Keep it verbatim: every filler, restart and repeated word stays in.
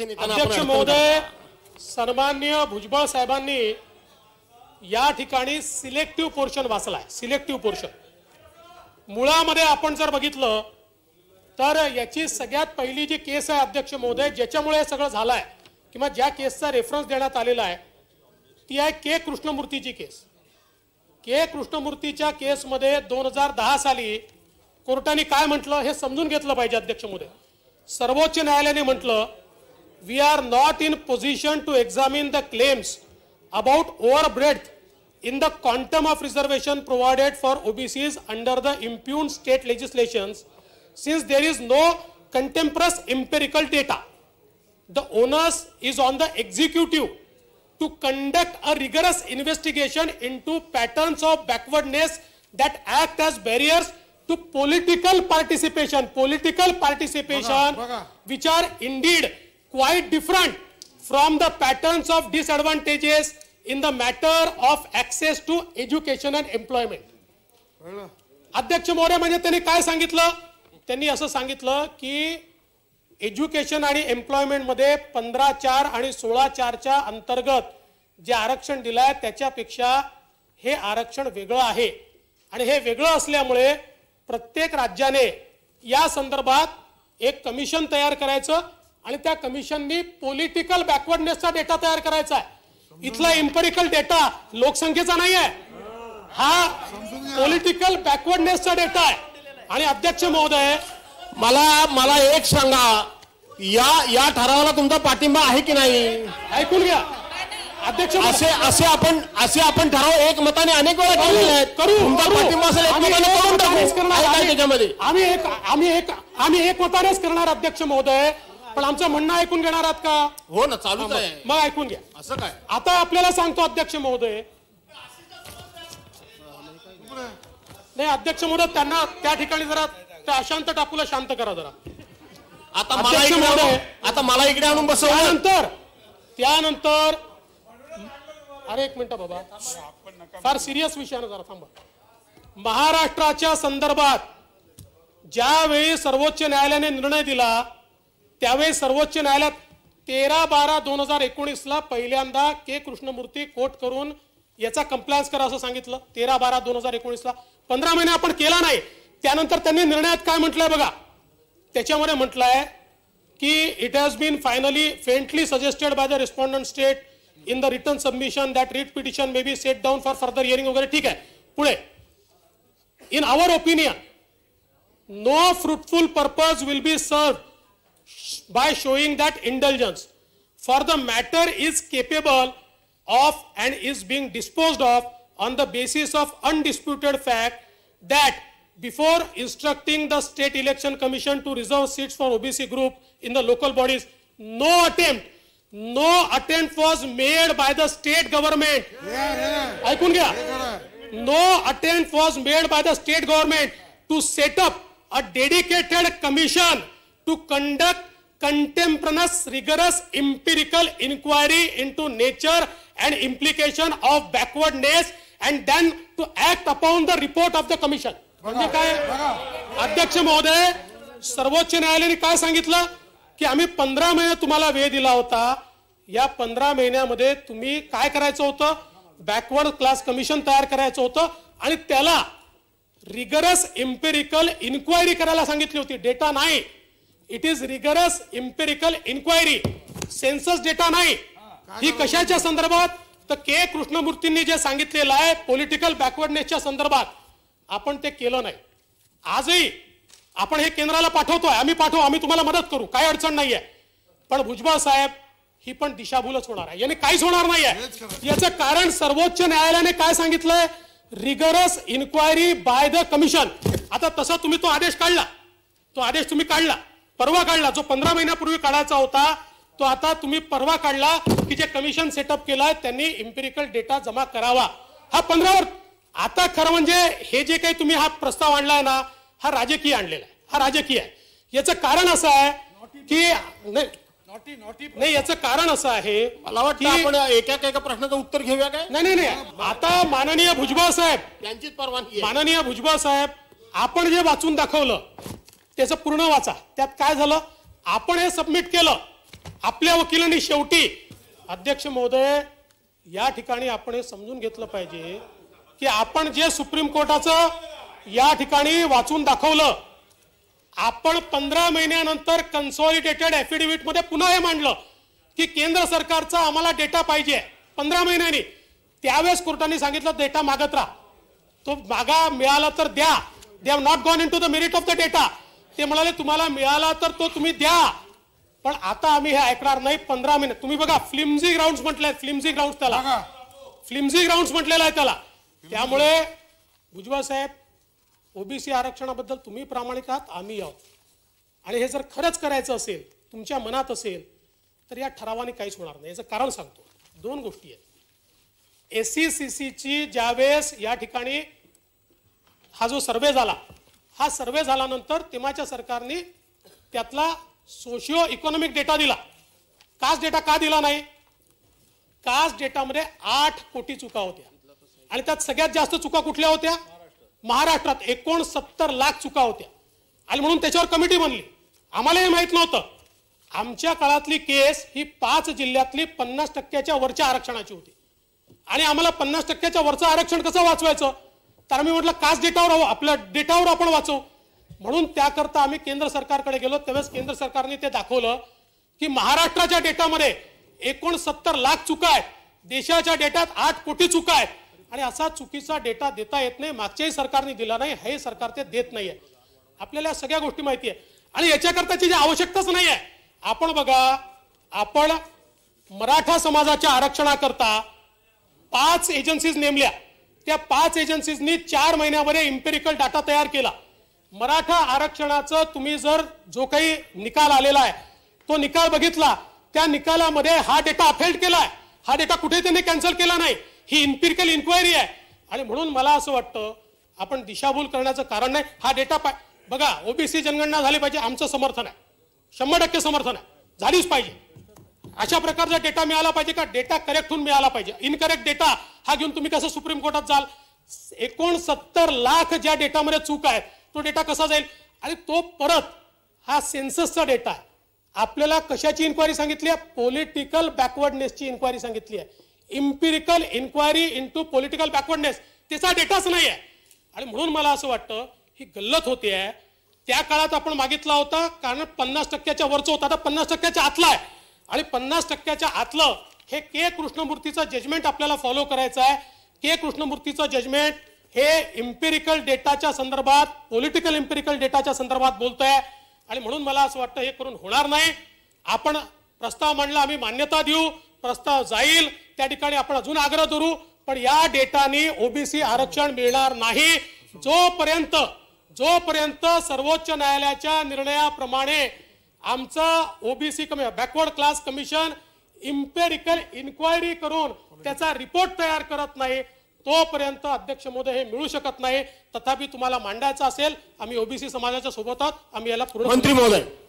अध्यक्ष महोदय, सन्माननीय भुजबळ साहेबांनी या ठिकाणी सिलेक्टिव्ह पोर्शन वाचलाय. सिलेक्टिव्ह पोर्शन मूळामध्ये आपण जर बघितलं तर याची सगळ्यात पहिली जी केस आहे अध्यक्ष महोदय, ज्याच्यामुळे सगळं झालंय किंवा ज्या केसचा रेफरन्स देण्यात आलेला आहे ती आहे के कृष्णमूर्तीची केस. के कृष्णमूर्तीच्या केसमध्ये दोन हजार दहा साली कोर्टाने काय म्हटलं हे समजून घेतलं पाहिजे अध्यक्ष महोदय. सर्वोच्च न्यायालयाने म्हटलं we are not in position to examine the claims about over breadth in the quantum of reservation provided for O B Cs under the impugned state legislations, since there is no contemporaneous empirical data. The onus is on the executive to conduct a rigorous investigation into patterns of backwardness that act as barriers to political participation, political participation baga, baga. which are indeed quite different from the patterns of disadvantages in the matter of access to education and employment. अध्यक्ष महोदय म्हणजे त्यांनी काय सांगितलं, त्यांनी असं सांगितलं की एज्युकेशन आणि एम्प्लॉयमेंट मध्ये पंधरा चार आणि सोळा चारच्या अंतर्गत जे आरक्षण दिलं आहे त्याच्यापेक्षा हे आरक्षण वेगळं आहे आणि हे वेगळं असल्यामुळे प्रत्येक राज्याने या संदर्भात एक कमिशन तयार करायचं आणि त्या कमिशननी पॉलिटिकल बॅकवर्डनेसचा डेटा तयार करायचा आहे. इथला एम्पेरिकल डेटा लोकसंख्येचा नाही आहे, हा पॉलिटिकल बॅकवर्डनेसचा डेटा आहे. आणि अध्यक्ष महोदय, मला मला एक सांगा, या या ठरावाला तुमचा पाठिंबा आहे की नाही? ऐकून घ्या अध्यक्ष, असे असे आपण असे आपण ठराव एकमताने अनेक वेळा केलेले आहेत. करू तुमचा पाठिंबा असेल एकमताने करून टाकू. आम्ही एक आम्ही एक आम्ही एकमतानेच करणार अध्यक्ष महोदय, पण आमचं म्हणणं ऐकून घेणार आहात का? हो ना, चालूच आहे. मग ऐकून घ्या. असं काय आता आपल्याला सांगतो अध्यक्ष महोदय. नाही अध्यक्ष महोदय, त्यांना त्या ठिकाणी जरा त्या अशांत टाकूला शांत करा जरा. आता महोदय, आता मला इकडे आणून बसव. त्यानंतर त्यानंतर अरे एक मिनिट बाबा, फार सिरियस विषय आहे जरा थांबा. महाराष्ट्राच्या संदर्भात ज्यावेळी सर्वोच्च न्यायालयाने निर्णय दिला त्यावेळी सर्वोच्च न्यायालयात तेरा बारा दोन हजार एकोणीसला पहिल्यांदा के कृष्णमूर्ती कोर्ट करून याचा कंप्लायन्स करा असं सांगितलं. तेरा बारा दोन हजार एकोणीसला पंधरा महिने आपण केला नाही. त्यानंतर त्यांनी निर्णयात काय म्हटलंय बघा, त्याच्यामध्ये म्हटलंय की it has been finally faintly suggested by the respondent state in the return submission that writ petition may be set down for further hearing वगैरे. ठीक आहे, पुढे in our opinion no fruitful purpose will be serve by showing that indulgence for the matter is capable of and is being disposed of on the basis of undisputed fact that before instructing the state election commission to reserve seats for O B C group in the local bodies, no attempt no attempt was made by the state government. I couldn't get no attempt was made by the state government to set up a dedicated commission to conduct contemporaneous rigorous empirical inquiry into nature and implication of backwardness and then to act upon the report of the commission. म्हणजे काय अध्यक्ष महोदय, सर्वोच्च न्यायालयाने काय सांगितलं की आम्ही पंधरा महिने तुम्हाला वेळ दिला होता, या पंधरा महिन्यामध्ये तुम्ही काय करायचं होतं, बॅकवर्ड क्लास कमिशन तयार करायचं होतं आणि त्याला रिगरस एम्पेरिकल इन्क्वायरी करायला सांगितली होती. डेटा नाही, it is rigorous empirical inquiry, census data नाही. ही कशाच्या संदर्भात तर के कृष्णमूर्तींनी जे सांगितलेलं आहे पॉलिटिकल बॅकवर्डनेसच्या संदर्भात आपण ते केलं नाही. आजही आपण हे केंद्राला पाठवतोय, आम्ही पाठवू, आम्ही तुम्हाला मदत करू, काही अडचण नाही आहे. पण भुजबळ साहेब, ही पण दिशाभूलच होणार आहे, याने काहीच होणार नाही आहे. याचं कारण सर्वोच्च न्यायालयाने काय सांगितलंय, rigorous inquiry by the commission. आता तसा तुम्ही तो आदेश काढला, तो आदेश तुम्ही काढला, परवा काढला, जो पंधरा महिन्यापूर्वी काढायचा होता तो आता तुम्ही परवा काढला की जे कमिशन सेटअप केला त्यांनी इम्पेरिकल डेटा जमा करावा. हा पंधरावर आता खरं म्हणजे हे जे काही तुम्ही हा प्रस्ताव आणलाय ना, हा राजकीय आणलेला आहे, हा राजकीय आहे. याचं कारण असं आहे की नाही, याचं कारण असं आहे, मला वाटतं आपण एका एका प्रश्नाचं उत्तर घेऊया काय? नाही नाही, आता माननीय भुजबळ साहेब यांचीच परवानगी. माननीय भुजबळ साहेब, आपण जे वाचून दाखवलं त्याचं पूर्ण वाचा, त्यात काय झालं, आपण हे सबमिट केलं आपल्या वकिलांनी शेवटी अध्यक्ष महोदय या ठिकाणी आपण हे समजून घेतलं पाहिजे की आपण जे सुप्रीम कोर्टाचं या ठिकाणी वाचून दाखवलं आपण पंधरा महिन्यानंतर कन्सोलिडेटेड एफिडेविट मध्ये पुन्हा हे मांडलं की केंद्र सरकारचा आम्हाला डेटा पाहिजे पंधरा महिन्यांनी। त्यावेळेस कोर्टाने सांगितलं डेटा मागत राहा, तो मागा, मिळाला तर द्या। They have not gone into the merit of the data. ते म्हणाले तुम्हाला मिळाला तर तो तुम्ही द्या, पण आता आम्ही हे ऐकणार नाही। पंधरा महिने तुम्ही बघा फ्लिम्झी ग्राउंड्स म्हटले, फ्लिम्झी ग्राउंड्स त्याला फ्लिम्झी ग्राउंड्स म्हटलेला आहे त्याला। त्यामुळे भुजबळ साहेब, ओबीसी आरक्षणाबद्दल तुम्ही प्रामाणिक आहात, आम्ही आहोत, आणि हे जर खरंच करायचं असेल तुमच्या मनात असेल तर या ठरावाने काहीच होणार नाही। याचं कारण सांगतो, दोन गोष्टी आहेत। एसीसीसी ची ज्यावेळेस या ठिकाणी हा जो सर्वे झाला, हा सर्वे झाल्यानंतर तेव्हाच्या सरकारने त्यातला सोशिओ इकॉनॉमिक डेटा दिला। कास्ट डेटा का दिला नाही? कास्ट डेटामध्ये आठ कोटी चुका होत्या, आणि त्यात सगळ्यात जास्त चुका कुठल्या होत्या? महाराष्ट्रात एकोणसत्तर लाख चुका होत्या, आणि म्हणून त्याच्यावर कमिटी बनली। आम्हाला हे माहित नव्हतं। आमच्या काळातली केस ही पाच जिल्ह्यातली पन्नास टक्क्याच्या वरच्या आरक्षणाची होती, आणि आम्हाला पन्नास टक्क्याच्या वरचं आरक्षण कसं वाचवायचं तर आम्ही म्हटलं कास्ट डेटावर, आपल्या डेटावर आपण वाचू। म्हणून त्याकरता आम्ही केंद्र सरकारकडे गेलो। त्यावेळेस केंद्र सरकारने ते दाखवलं की महाराष्ट्राच्या डेटामध्ये एकोणसत्तर लाख चुका आहेत, देशाच्या डेटात आठ कोटी चुका आहेत, आणि असा चुकीचा डेटा देता येत नाही। मागच्याही सरकारने दिला नाही, हे सरकार ते देत नाही आहे। आपल्याला सगळ्या गोष्टी माहिती आहे, आणि याच्याकरताची जी आवश्यकताच नाही आहे। आपण बघा, आपण मराठा समाजाच्या आरक्षणाकरता पाच एजन्सीज नेमल्या, त्या पाच एजन्सीजनी चार महिन्यामध्ये इम्पेरिकल डाटा तयार केला। मराठा आरक्षणाचं तुम्ही जर जो काही निकाल आलेला आहे तो निकाल बघितला, त्या निकालामध्ये हा डेटा अफेल्ड केला आहे। हा डेटा कुठे त्यांनी कॅन्सल केला नाही, ही इम्पेरिकल इन्क्वायरी आहे। आणि म्हणून मला असं वाटतं आपण दिशाभूल करण्याचं कारण नाही। हा डेटा पा बघा, ओबीसी जनगणना झाली पाहिजे, आमचं समर्थन आहे, शंभर टक्के समर्थन आहे, झालीच पाहिजे। अशा प्रकारचा डेटा मिळाला पाहिजे का? डेटा करेक्ट होऊन मिळाला पाहिजे। इनकरेक्ट डेटा हा घेऊन तुम्ही कसं सुप्रीम कोर्टात जाल? एकोणसत्तर लाख ज्या डेटामध्ये चूक आहे तो डेटा कसा जाईल? आणि तो परत हा सेन्ससचा डेटा आहे। आपल्याला कशाची इन्क्वायरी सांगितली आहे? पॉलिटिकल बॅकवर्डनेसची इन्क्वायरी सांगितली आहे। Empirical inquiry into political backwardness, त्याचा डेटाच नाही आहे। आणि म्हणून मला असं वाटतं ही गल्लत होते आहे। त्या काळात आपण मागितला होता कारण पन्नास टक्क्याच्या वरचं होता, आता पन्नास टक्क्याच्या आतला आहे, आणि पन्नास टक्क्याच्या आतलं हे के कृष्णमूर्तीचं जजमेंट आपल्याला फॉलो करायचं आहे। के कृष्णमूर्तीचं जजमेंट हे इम्पेरिकल डेटाच्या संदर्भात, पॉलिटिकल इम्पेरिकल डेटाच्या संदर्भात बोलतं आहे, आणि म्हणून मला असं वाटतं हे करून होणार नाही। आपण प्रस्ताव मांडला, आम्ही मान्यता देऊ, प्रस्ताव जाईल, त्या ठिकाणी आपण अजून आग्रह धरू, पण या डेटाने ओबीसी आरक्षण मिळणार नाही जोपर्यंत जोपर्यंत सर्वोच्च न्यायालयाच्या निर्णयाप्रमाणे आमचा ओबीसी कमी backward class commission empirical inquiry करून त्याचा रिपोर्ट तयार करत नाही तोपर्यंत अध्यक्ष महोदय हे मिळू शकत नाही। तथापि तुम्हाला मांडायचं असेल, आम्ही ओबीसी समाजाच्या सोबत आहोत, आम्ही याला पूर्ण। मंत्री महोदय।